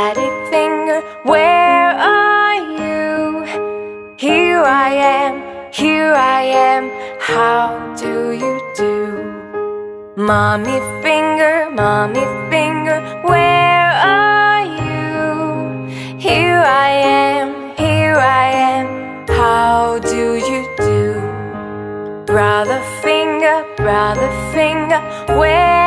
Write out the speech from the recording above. Daddy finger, where are you? Here I am, how do you do? Mommy finger, where are you? Here I am, how do you do? Brother finger, where